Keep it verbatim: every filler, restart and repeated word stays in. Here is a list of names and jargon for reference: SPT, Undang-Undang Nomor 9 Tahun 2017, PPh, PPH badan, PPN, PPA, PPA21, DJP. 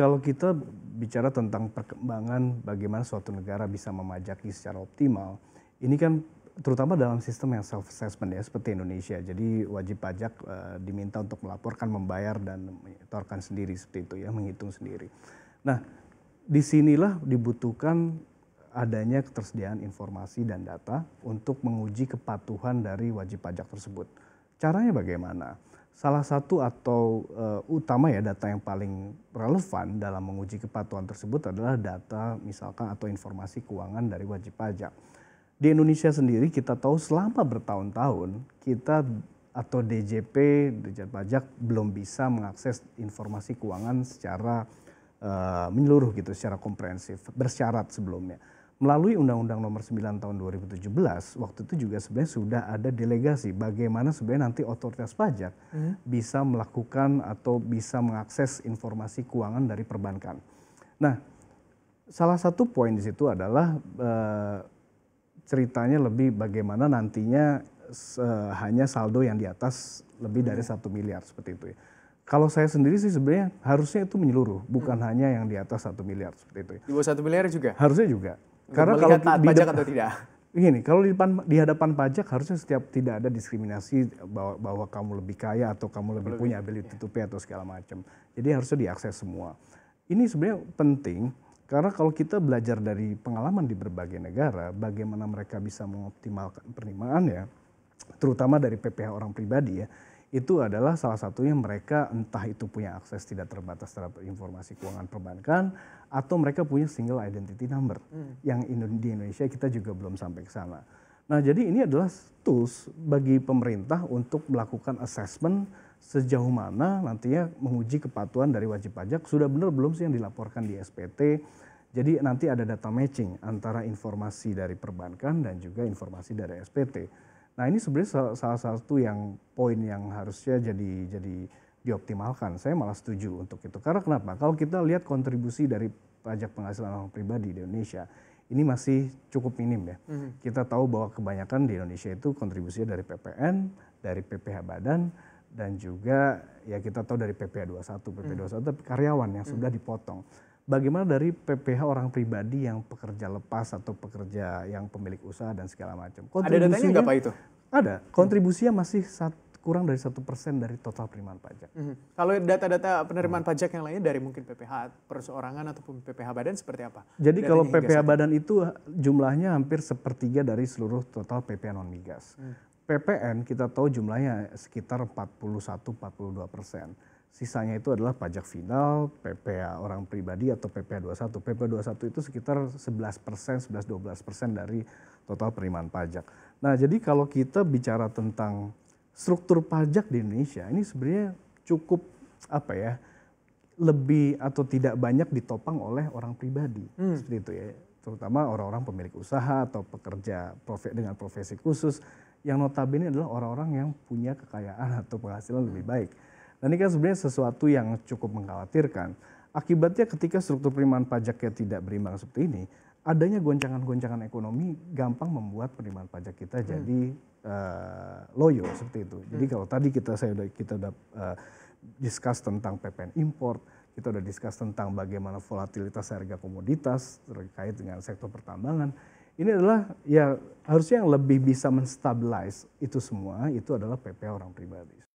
kalau kita bicara tentang perkembangan bagaimana suatu negara bisa memajaki secara optimal, ini kan terutama dalam sistem yang self-assessment ya, seperti Indonesia. Jadi wajib pajak e, diminta untuk melaporkan, membayar, dan menyetorkan sendiri seperti itu ya, menghitung sendiri. Nah, disinilah dibutuhkan adanya ketersediaan informasi dan data untuk menguji kepatuhan dari wajib pajak tersebut. Caranya bagaimana? Salah satu atau uh, utama ya data yang paling relevan dalam menguji kepatuhan tersebut adalah data misalkan atau informasi keuangan dari wajib pajak. Di Indonesia sendiri kita tahu selama bertahun-tahun kita atau D J P, Dirjen Pajak belum bisa mengakses informasi keuangan secara uh, menyeluruh gitu, secara komprehensif, bersyarat sebelumnya. Melalui Undang-Undang Nomor sembilan Tahun dua ribu tujuh belas, waktu itu juga sebenarnya sudah ada delegasi bagaimana sebenarnya nanti otoritas pajak hmm. bisa melakukan atau bisa mengakses informasi keuangan dari perbankan. Nah, salah satu poin di situ adalah eh, ceritanya lebih bagaimana nantinya eh, hanya saldo yang di atas lebih dari satu hmm. miliar seperti itu ya. Kalau saya sendiri sih sebenarnya harusnya itu menyeluruh, bukan hmm. hanya yang di atas satu miliar seperti itu ya. Di bawah satu miliar juga? Harusnya juga. Karena kalau di pajak atau tidak. Gini, kalau di depan di hadapan pajak harusnya setiap tidak ada diskriminasi bahwa, bahwa kamu lebih kaya atau kamu lebih, lebih punya ability to pay atau segala macam. Jadi harusnya diakses semua. Ini sebenarnya penting karena kalau kita belajar dari pengalaman di berbagai negara bagaimana mereka bisa mengoptimalkan penerimaannya, terutama dari P P H orang pribadi ya. Itu adalah salah satunya mereka entah itu punya akses tidak terbatas terhadap informasi keuangan perbankan atau mereka punya single identity number hmm. yang di Indonesia kita juga belum sampai ke sana. Nah, jadi ini adalah tools bagi pemerintah untuk melakukan assessment sejauh mana nantinya menguji kepatuhan dari wajib pajak sudah benar belum sih yang dilaporkan di S P T. Jadi nanti ada data matching antara informasi dari perbankan dan juga informasi dari S P T. Nah, ini sebenarnya salah satu yang poin yang harusnya jadi jadi dioptimalkan. Saya malah setuju untuk itu. Karena kenapa? Kalau kita lihat kontribusi dari pajak penghasilan orang pribadi di Indonesia, ini masih cukup minim ya. Mm-hmm. Kita tahu bahwa kebanyakan di Indonesia itu kontribusinya dari P P N, dari P P H badan, dan juga ya kita tahu dari P P A dua puluh satu, P P A dua puluh satu mm-hmm. tapi karyawan yang sudah dipotong. Bagaimana dari P P H orang pribadi yang pekerja lepas atau pekerja yang pemilik usaha dan segala macam? Ada datanya nggak Pak itu? Ada. Kontribusinya masih sat, kurang dari satu persen dari total penerimaan pajak. Mm-hmm. Kalau data-data penerimaan hmm. pajak yang lainnya dari mungkin P P H perseorangan ataupun P P H badan seperti apa? Jadi datanya kalau P P H badan itu jumlahnya hampir sepertiga dari seluruh total P P H non migas. Hmm. P P N kita tahu jumlahnya sekitar empat puluh satu sampai empat puluh dua persen. Sisanya itu adalah pajak final, P P A orang pribadi atau P P A dua puluh satu. P P A dua puluh satu itu sekitar sebelas persen, sebelas sampai dua belas persen dari total penerimaan pajak. Nah, jadi kalau kita bicara tentang struktur pajak di Indonesia, ini sebenarnya cukup apa ya, lebih atau tidak banyak ditopang oleh orang pribadi. Hmm. Seperti itu ya, terutama orang-orang pemilik usaha atau pekerja profe- dengan profesi khusus, yang notabene adalah orang-orang yang punya kekayaan atau penghasilan hmm. lebih baik. Nah, ini kan sebenarnya sesuatu yang cukup mengkhawatirkan. Akibatnya ketika struktur penerimaan pajaknya tidak berimbang seperti ini, adanya goncangan-goncangan ekonomi gampang membuat penerimaan pajak kita hmm. jadi uh, loyo seperti itu. Hmm. Jadi kalau tadi kita saya udah kita udah uh, discuss tentang P P N import, kita udah discuss tentang bagaimana volatilitas harga komoditas terkait dengan sektor pertambangan. Ini adalah ya harusnya yang lebih bisa menstabilize itu semua itu adalah P P H orang pribadi.